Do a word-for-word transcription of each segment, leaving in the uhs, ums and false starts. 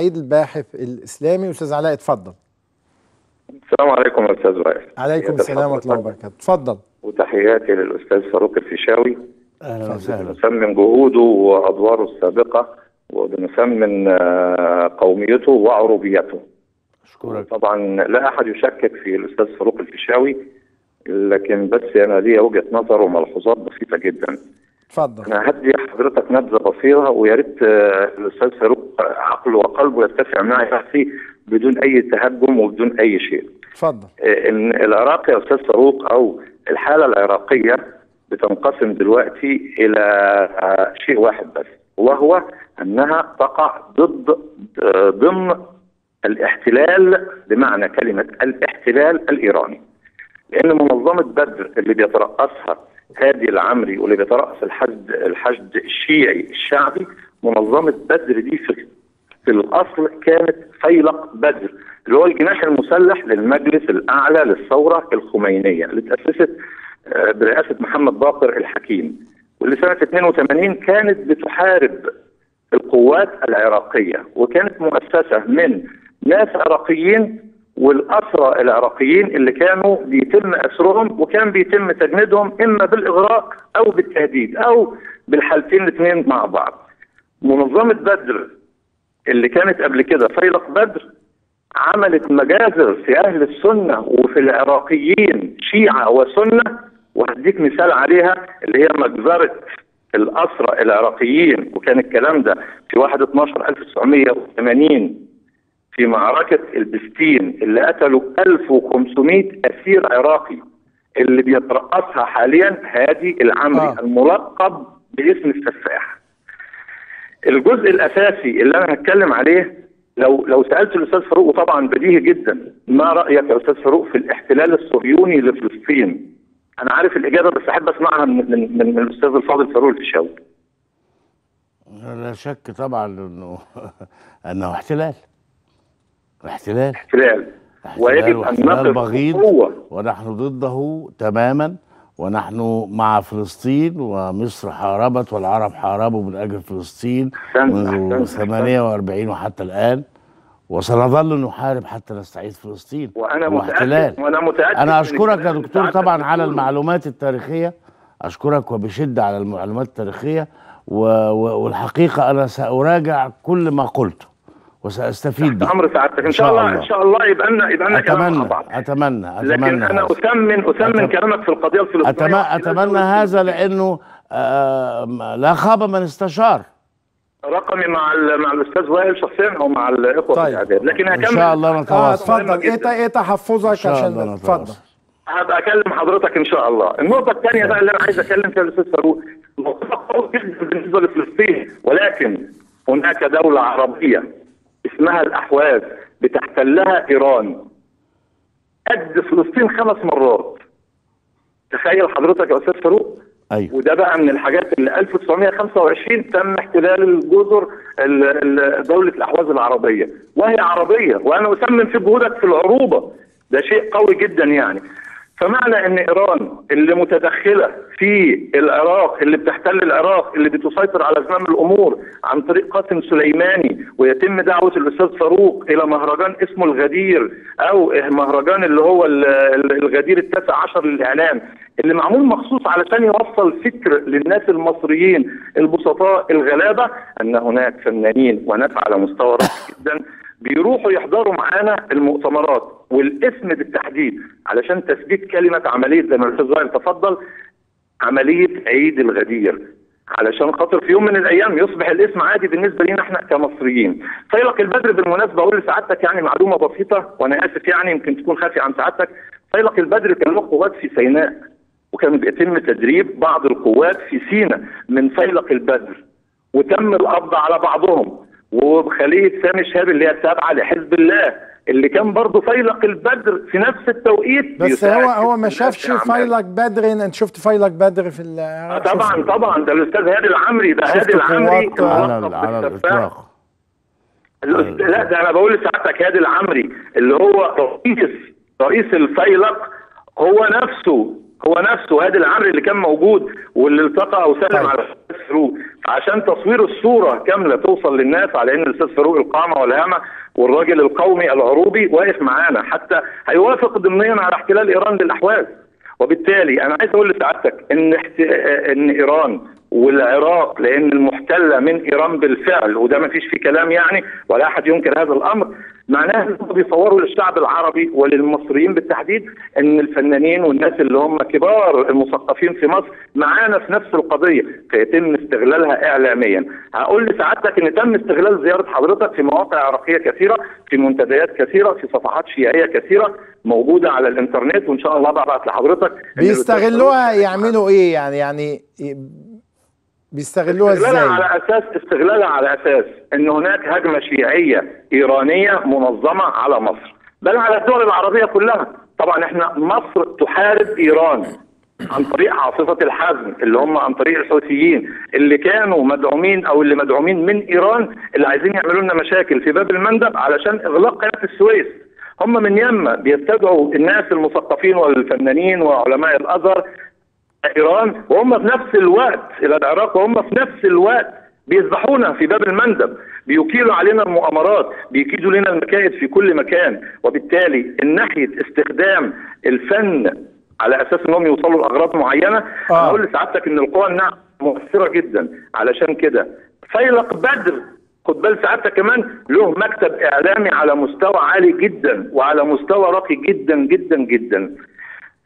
العيد الباحث الاسلامي. استاذ علاء اتفضل. السلام عليكم يا استاذ وائل. عليكم السلام ورحمه الله وبركاته. اتفضل. وتحياتي للاستاذ فاروق الفيشاوي. اهلا وسهلا. بنسمم جهوده وادواره السابقه وبنسمم قوميته وعروبيته. اشكرك. طبعا لا احد يشكك في الاستاذ فاروق الفيشاوي، لكن بس انا ليا وجهه نظر وملحوظات بسيطه جدا. اتفضل. انا هدي حضرتك نبذه بصيره، ويا ريت الاستاذ فاروق عقله وقلبه يتفق معي بحثي بدون اي تهجم وبدون اي شيء. اتفضل. ان العراق يا استاذ فاروق او الحاله العراقيه بتنقسم دلوقتي الى شيء واحد بس، وهو انها تقع ضد ضمن الاحتلال بمعنى كلمه الاحتلال الايراني. لان منظمه بدر اللي بيترأسها هادي العمري واللي بيترأس الحشد الحشد الشيعي الشعبي، منظمه بدر دي في في الاصل كانت فيلق بدر اللي هو الجناح المسلح للمجلس الاعلى للثوره الخمينيه اللي اتأسست برئاسه محمد باقر الحكيم، واللي سنه اثنين وثمانين كانت بتحارب القوات العراقيه، وكانت مؤسسه من ناس عراقيين والأسرى العراقيين اللي كانوا بيتم أسرهم وكان بيتم تجنيدهم إما بالإغراق أو بالتهديد أو بالحالتين الاثنين مع بعض. منظمة بدر اللي كانت قبل كده فيلق بدر عملت مجازر في أهل السنة وفي العراقيين شيعة وسنة، وهديك مثال عليها اللي هي مجزرة الأسرى العراقيين، وكان الكلام ده في واحد اتناشر ألف وتسعمية وثمانين في معركة البستين اللي قتلوا ألف وخمسمية أسير عراقي اللي بيترأسها حاليا هادي العمري آه. الملقب باسم السفاح. الجزء الأساسي اللي أنا هتكلم عليه، لو لو سألت الأستاذ فاروق وطبعا بديهي جدا، ما رأيك يا أستاذ فاروق في الاحتلال الصهيوني لفلسطين؟ أنا عارف الإجابة بس أحب أسمعها من من, من الأستاذ الفاضل فاروق الفيشاوي. لا شك طبعا إنه أنه احتلال. احتلال احتلال ويجب ان نقف بقوه، ونحن ضده تماما، ونحن مع فلسطين، ومصر حاربت والعرب حاربوا من اجل فلسطين منذ ثمانية وأربعين وحتى الان، وسنظل نحارب حتى نستعيد فلسطين. وانا متاكد وانا متاكد انا اشكرك يا دكتور طبعا على المعلومات التاريخيه، اشكرك وبشده على المعلومات التاريخيه، والحقيقه انا ساراجع كل ما قلته وسأستفيد بيه. أمر سعادتك إن شاء الله. إن شاء الله يبقى لنا يبقى لنا كلام مع بعض. أتمنى أتمنى لكن أنا أثمن أثمن كلامك في القضية الفلسطينية. أتمنى هذا لأنه لا خاب من استشار. رقمي مع مع الأستاذ وائل شخصيا أو مع الإخوة في الإعداد، لكن هكمل إن شاء الله. نتواصل. اتفضل. إيه إيه تحفظك عشان اتفضل. هبقى أكلم حضرتك إن شاء الله. النقطة الثانية بقى اللي أنا عايز أتكلم فيها الأستاذ فاروق، موضوع قوي جدا بالنسبة لفلسطين، ولكن هناك دولة عربية اسمها الأحواز بتحتلها إيران قد فلسطين خمس مرات. تخيل حضرتك يا أستاذ فاروق. أيوة. وده بقى من الحاجات اللي ألف وتسعمية وخمسة وعشرين تم احتلال الجزر دولة الأحواز العربية، وهي عربية، وأنا أسمم في جهودك في العروبة، ده شيء قوي جدا يعني. فمعنى إن إيران اللي متدخلة في العراق، اللي بتحتل العراق، اللي بتسيطر على زمام الأمور عن طريق قاسم سليماني، ويتم دعوة الأستاذ فاروق إلى مهرجان اسمه الغدير أو مهرجان اللي هو الغدير التاسع عشر للإعلام، اللي معمول مخصوص علشان يوصل فكر للناس المصريين البسطاء الغلابة أن هناك فنانين وناس على مستوى رائع جدا بيروحوا يحضروا معانا المؤتمرات، والاسم بالتحديد علشان تثبيت كلمه عمليه زي ما الاستاذ وائل تفضل، عمليه عيد الغدير، علشان خاطر في يوم من الايام يصبح الاسم عادي بالنسبه لينا احنا كمصريين. فيلق البدر بالمناسبه اقول لسعادتك يعني معلومه بسيطه، وانا اسف يعني يمكن تكون خافيه عن سعادتك، فيلق البدر كان له قوات في سيناء، وكان بيتم تدريب بعض القوات في سيناء من فيلق البدر، وتم القبض على بعضهم، وخليه سامي شهاب اللي هي التابعه لحزب الله اللي كان برضه فيلق البدر في نفس التوقيت. بس هو هو ما شافش فيلق بدر. انت شفت فيلق بدر في طبعا طبعا ده الاستاذ هادي العمري، ده هادي العمري على على الاطلاق. لا ده انا بقول لسعادتك هادي العمري اللي هو رئيس رئيس الفيلق هو نفسه هو نفسه هادي العمري اللي كان موجود واللي التقى وسلم على الاستاذ فاروق. عشان تصوير الصوره كامله توصل للناس على ان الاستاذ فاروق القامه والهامه والراجل القومي العروبي واقف معانا، حتى هيوافق ضمنيا على احتلال ايران للاحواز. وبالتالي انا عايز اقول لسعادتك ان ان ايران والعراق، لان المحتله من ايران بالفعل وده ما فيش فيه كلام يعني ولا احد ينكر هذا الامر، معناه انهم بيصوروا للشعب العربي وللمصريين بالتحديد ان الفنانين والناس اللي هم كبار المثقفين في مصر معانا في نفس القضيه، فيتم استغلالها اعلاميا. هقول لسعادتك ان تم استغلال زياره حضرتك في مواقع عراقيه كثيره، في منتديات كثيره، في صفحات شيعيه كثيره موجوده على الانترنت، وان شاء الله ببعت لحضرتك. بيستغلوها يعملوا ايه يعني؟ يعني بيستغلوها ازاي؟ استغلالها على اساس استغلالها على اساس ان هناك هجمه شيعيه ايرانيه منظمه على مصر، بل على الدول العربيه كلها. طبعا احنا مصر تحارب ايران عن طريق عاصفه الحزم اللي هم عن طريق الحوثيين اللي كانوا مدعومين او اللي مدعومين من ايران، اللي عايزين يعملوا لنا مشاكل في باب المندب علشان اغلاق قناه السويس. هم من يما بيستدعوا الناس المثقفين والفنانين وعلماء الازهر ايران، وهم في نفس الوقت الى العراق، وهم في نفس الوقت بيذبحونا في باب المندب، بيكيلوا علينا المؤامرات، بيكيدوا لنا المكائد في كل مكان. وبالتالي ناحيه استخدام الفن على اساس انهم يوصلوا لاغراض معينه، اقول لسعادتك ان القوى الناعمه مؤثره جدا. علشان كده فيلق بدر خد بال سعادتك كمان له مكتب اعلامي على مستوى عالي جدا وعلى مستوى راقي جدا جدا جدا.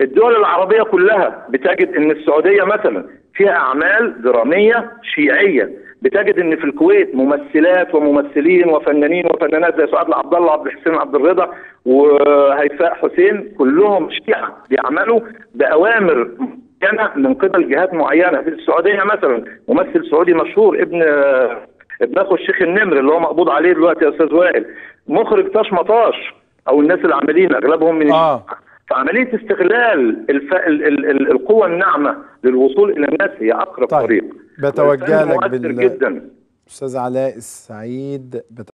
الدول العربية كلها بتجد ان السعودية مثلا فيها اعمال درامية شيعية، بتجد ان في الكويت ممثلات وممثلين وفنانين وفنانات زي سعاد العبدالله، عبد الحسين عبد الرضا، وهيفاء حسين، كلهم شيعة بيعملوا بأوامر معينة من قبل جهات معينة. في السعودية مثلا ممثل سعودي مشهور ابن ابن اخو الشيخ النمر اللي هو مقبوض عليه دلوقتي يا استاذ وائل، مخرج طاش مطاش، او الناس اللي عاملين اغلبهم من آه. فعملية استغلال الف... ال... ال... ال... القوى الناعمة للوصول إلى الناس هي أقرب طيب. طريق. بتوجه لك بال... أستاذ علاء السعيد بتوجه